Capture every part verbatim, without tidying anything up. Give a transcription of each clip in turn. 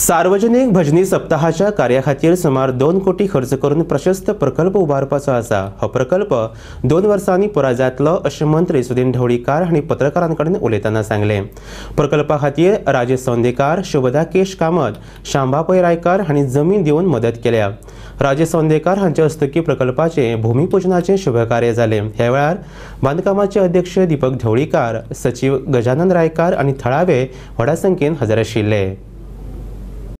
सार्वजनिक भजनी सप्ताहाच्या कार्याखातीर सुमार दोन कोटी खर्च करून प्रशस्त प्रकल्प उभारपाचो आसा। हो प्रकल्प दोन वर्सांनी पुराय जातलो अशें मंत्री सुदीन ढवळीकार हांणी पत्रकारां कडेन उलयतना सांगलें। प्रकल्पा खातीर राजेश सौंदेकार, शोभदा केश कामत, शांबापै रायकार हांणी जमीन दिवन मदत केल्या। राजेश सौंदेकार हांच्या हस्तुकीं प्रकल्पाचें भूमिपुजनाचें शुभकार्य जालें। ह्या वेळार बांदकामाचे अध्यक्ष दीपक ढवळीकार, सचिव गजानन रायकार आनी थळावे व्हडा संख्येन हजर आशिल्ले।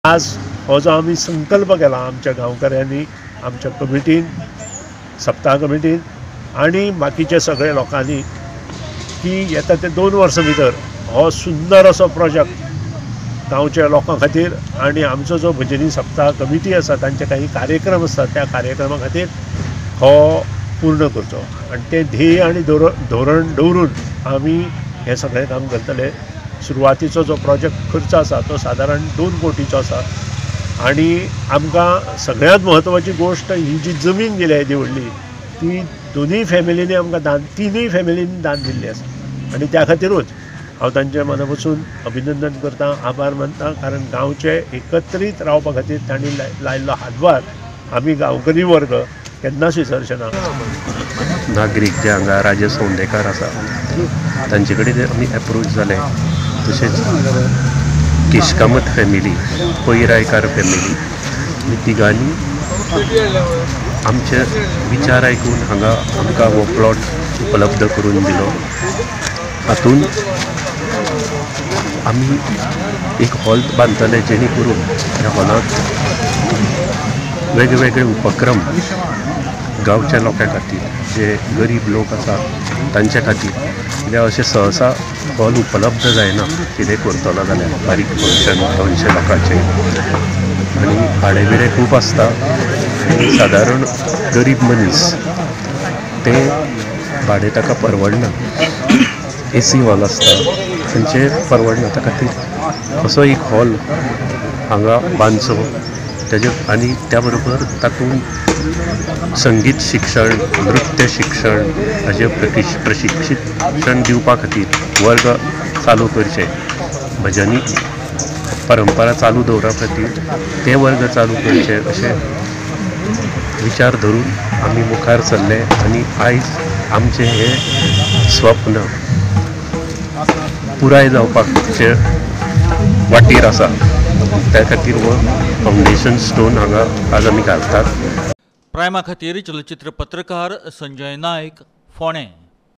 आज हो जो आम्ही संकल्प केला आमच्या गावकऱ्यांनी, आमच्या कमिटीन, सप्ताह कमिटीन आणि बाकीच्या सगळ्या लोकांनी की येता ते दोन वर्सां भितर हो सुंदर असो प्रोजेक्ट गांवच्या लोकां खातीर आणि आमचो जो भजनी सप्ताह कमिटी आसा तांचे काही कार्यक्रम असतात त्या कार्यक्रमा खातीर हो पूर्ण करचो आणि ते ध्येय आणि धोरण दवरून आम्ही हे सगळे काम करतले। सुरुवातीचो जो प्रोजेक्ट खर्च आसा तो साधारण दोन कोटीचो आसा आणि आमकां सगळ्यात महत्वाची गोष्ट ही जी जमीन दिल्या देवळली ती दोन्ही फॅमिलींनी आमकां दान तिनूय फॅमिलींनी दान दिल्ली आसा आणि त्या खातीरूच हांव तांचे मनापासून अभिनंदन करता, आभार मानता, कारण गांवचे एकत्रित रावपा खातीर तांणी लायिल्लो हातभार आमी गांवकरी वर्ग केन्नाच विसरचेना। नागरीक जे हांगा राजेश सौंदेकार आसा तांचे कडेन आमी एप्रोच जाले, तसेच केशकामत फॅमिली, पैरायकार फॅमिली, ही तिघांनी आमचे विचार ऐकून हांगा आमकां हो प्लॉट उपलब्ध करून दिलो। हातून आमी एक हॉल बांधतले जेणे करून ह्या हॉलांत वेगवेगळे उपक्रम गांवच्या लोकां खातीर, जे गरीब लोक आसात तांच्या खातीर, कित्याक अशें सहसा हॉल उपलब्ध जायना, कितें करतलो जाल्यार बारीक फंक्शन दोनशे लोकांचे आनी भाडें बिडें खूब आसता। सादारण गरीब मनीस ते भाडें ताका परवडना, ए सी हॉल आसता तांचे परवडना, ताका खातीर असो एक हॉल हांगा बांदचो। तेजे आनी त्या बरोबर तातूंत संगीत शिक्षण, नृत्य शिक्षण हाजे प्रशिक्षण दिवपा खातीर वर्ग चालू करचे, भजनी परंपरा चालू दवरा खातीर ते वर्ग चालू करचे, अशे विचार धरून आमी मुखार सरले आनी आयज आमचे हे स्वप्न पुराय जावपाचे वाटेर आसा। त्या खातीर हो फाउंडेशन स्टोन हांगा आज आमी घालतात। प्रायमा खातीर चलचित्र पत्रकार संजय नायक, फोणे।